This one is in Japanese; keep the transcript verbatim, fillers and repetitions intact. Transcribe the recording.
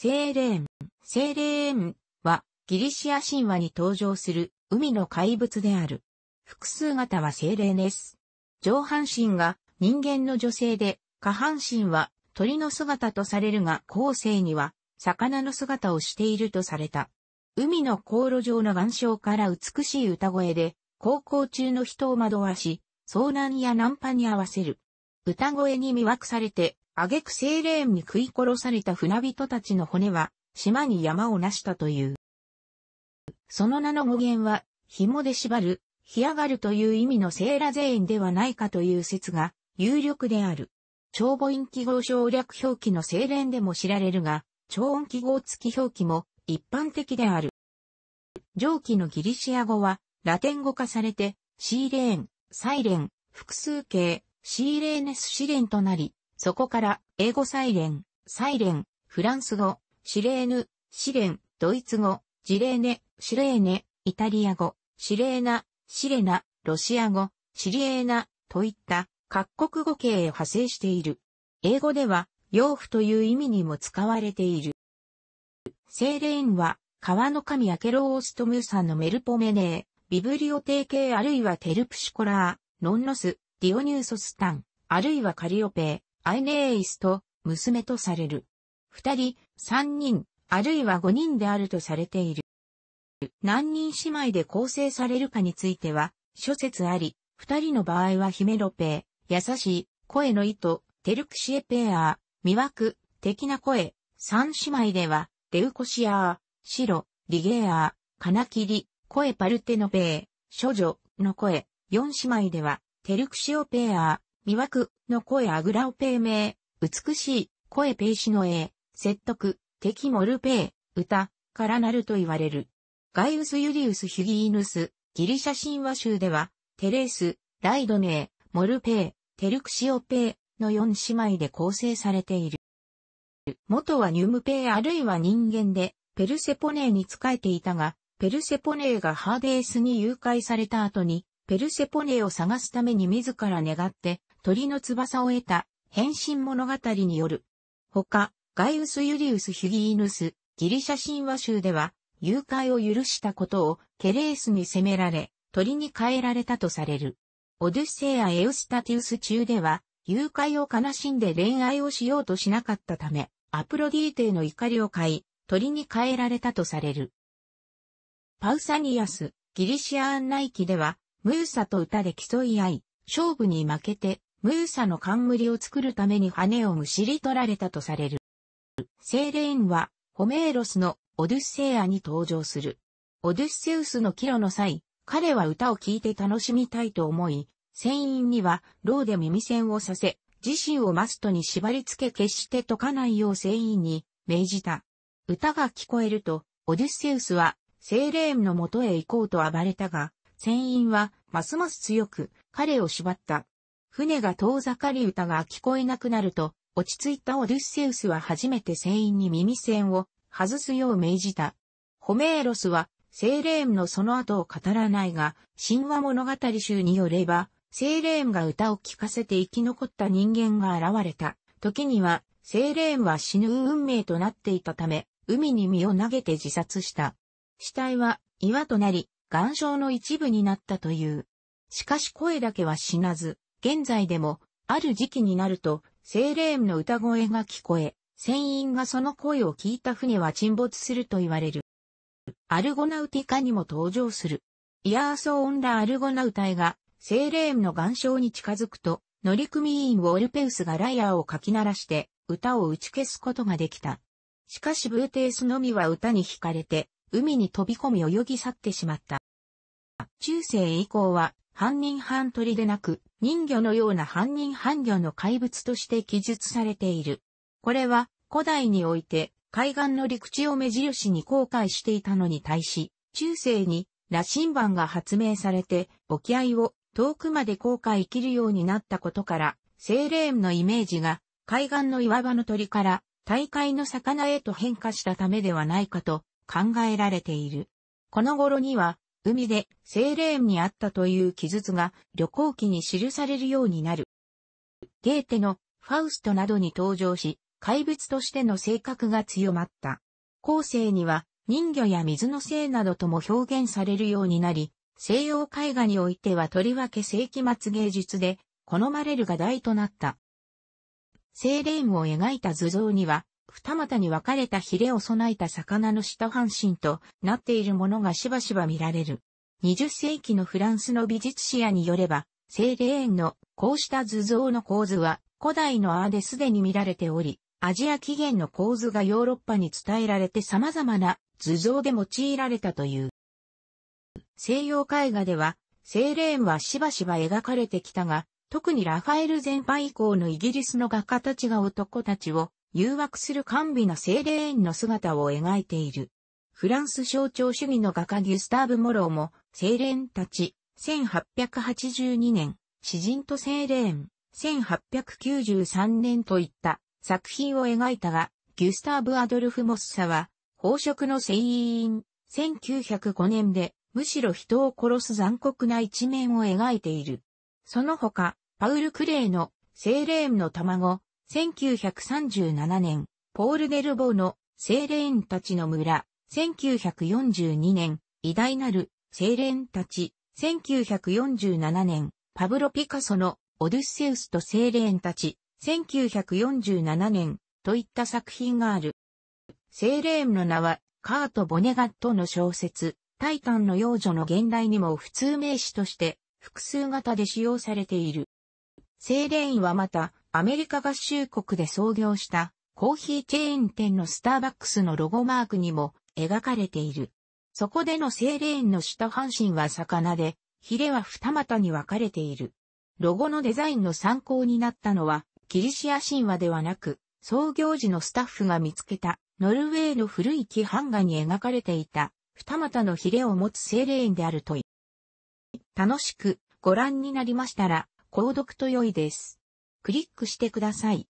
セーレーン、セーレーンはギリシア神話に登場する海の怪物である。複数形はセーレーネス。上半身が人間の女性で、下半身は鳥の姿とされるが後世には魚の姿をしているとされた。海の航路上の岩礁から美しい歌声で、航行中の人を惑わし、遭難やナンパに合わせる。歌声に魅惑されて、挙句セーレーンに食い殺された船人たちの骨は、島に山をなしたという。その名の語源は、紐で縛る、干上がるという意味のセーラゼーンではないかという説が、有力である。長母音記号省略表記のセーレーンでも知られるが、長音記号付き表記も一般的である。上記のギリシア語は、ラテン語化されて、シーレーン、サイレン、複数形、シーレーネスシレンとなり、そこから、英語サイレン、サイレン、フランス語、シレーヌ、シレン、ドイツ語、ジレーネ、シレーネ、イタリア語、シレーナ、シレナ、ロシア語、シリエーナ、といった各国語形へ派生している。英語では、養父という意味にも使われている。セーレーンは、川の神アケローストムーサのメルポメネー、ビブリオテーケーあるいはテルプシコラー、ノンノス、ディオニューソスタン、あるいはカリオペー。アイネーイスと娘とされる。二人、三人、あるいは五人であるとされている。何人姉妹で構成されるかについては、諸説あり、二人の場合はヒメロペー、優しい、声の意図、テルクシエペアー、魅惑、的な声。三姉妹では、レウコシアー、シロ、リゲアー、カナキリ、声パルテノペー、処女の声。四姉妹では、テルクシオペアー、魅惑の声アグラオペーメー、美しい声ペーシノエー、説得、敵モルペー、歌からなると言われる。ガイウス・ユリウス・ヒュギーヌス、ギリシャ神話集では、テレース、ライドネー、モルペー、テルクシオペーのよん姉妹で構成されている。元はニュムペーあるいは人間で、ペルセポネーに仕えていたが、ペルセポネーがハーデースに誘拐された後に、ペルセポネーを探すために自ら願って、鳥の翼を得た、変身物語による。他、ガイウス・ユリウス・ヒュギーヌス、ギリシャ神話集では、誘拐を許したことを、ケレースに責められ、鳥に変えられたとされる。オデュッセイア・エウスタティウス中では、誘拐を悲しんで恋愛をしようとしなかったため、アプロディーテへの怒りを買い、鳥に変えられたとされる。パウサニアス、ギリシア案内記では、ムーサと歌で競い合い、勝負に負けて、ムーサの冠を作るために羽をむしり取られたとされる。セーレーンは、ホメーロスのオデュッセイアに登場する。オデュッセウスの帰路の際、彼は歌を聴いて楽しみたいと思い、船員には、ろうで耳栓をさせ、自身をマストに縛り付け決して解かないよう船員に命じた。歌が聞こえると、オデュッセウスは、セーレーンの元へ行こうと暴れたが、船員は、ますます強く、彼を縛った。船が遠ざかり歌が聞こえなくなると、落ち着いたオデュッセウスは初めて船員に耳栓を外すよう命じた。ホメーロスは、セーレーンのその後を語らないが、神話物語集によれば、セーレーンが歌を聴かせて生き残った人間が現れた。時には、セーレーンは死ぬ運命となっていたため、海に身を投げて自殺した。死体は岩となり、岩礁の一部になったという。しかし声だけは死なず、現在でも、ある時期になると、セーレーンの歌声が聞こえ、船員がその声を聞いた船は沈没すると言われる。アルゴナウティカにも登場する。イアーソオンラ・アルゴナウタイが、セーレーンの岩礁に近づくと、乗組員オルペウスがライアーをかき鳴らして、歌を打ち消すことができた。しかしブーテースのみは歌に惹かれて、海に飛び込み泳ぎ去ってしまった。中世以降は、半人半鳥でなく、人魚のような半人半魚の怪物として記述されている。これは古代において海岸の陸地を目印に航海していたのに対し、中世に羅針盤が発明されて沖合を遠くまで航海生きるようになったことから、セーレーンのイメージが海岸の岩場の鳥から大海の魚へと変化したためではないかと考えられている。この頃には、海でセーレーンにあったという記述が旅行記に記されるようになる。ゲーテのファウストなどに登場し、怪物としての性格が強まった。後世には人魚や水の精などとも表現されるようになり、西洋絵画においてはとりわけ世紀末芸術で好まれる画題となった。セイレームを描いた図像には、二股に分かれたヒレを備えた魚の下半身となっているものがしばしば見られる。にじゅっ世紀のフランスの美術史家によれば、セイレームのこうした図像の構図は古代のアーですでに見られており、アジア起源の構図がヨーロッパに伝えられて様々な図像で用いられたという。西洋絵画では、セイレームはしばしば描かれてきたが、特にラファエル前派以降のイギリスの画家たちが男たちを誘惑する甘美なセイレームの姿を描いている。フランス象徴主義の画家ギュスターブ・モローも、セイレームたち、せんはっぴゃくはちじゅうにねん、詩人とセイレーム、せんはっぴゃくきゅうじゅうさんねんといった作品を描いたが、ギュスターブ・アドルフ・モッサは、飽食の船員、せんきゅうひゃくごねんで、むしろ人を殺す残酷な一面を描いている。その他、パウル・クレーの、セイレームの卵、せんきゅうひゃくさんじゅうななねん、ポール・デルボーの、セイレームたちの村、せんきゅうひゃくよんじゅうにねん、偉大なる、セイレームたち、せんきゅうひゃくよんじゅうななねん、パブロ・ピカソの、オデュッセウスとセイレームたち、せんきゅうひゃくよんじゅうななねん、といった作品がある。セイレームの名は、カート・ボネガットの小説、タイタンの幼女の現代にも普通名詞として複数型で使用されている。セイレームはまたアメリカ合衆国で創業したコーヒーチェーン店のスターバックスのロゴマークにも描かれている。そこでのセイレームの下半身は魚で、ヒレは二股に分かれている。ロゴのデザインの参考になったのはギリシア神話ではなく創業時のスタッフが見つけたノルウェーの古い木版画に描かれていた。二股のヒレを持つセイレームであるとい。楽しくご覧になりましたら、購読と良いです。クリックしてください。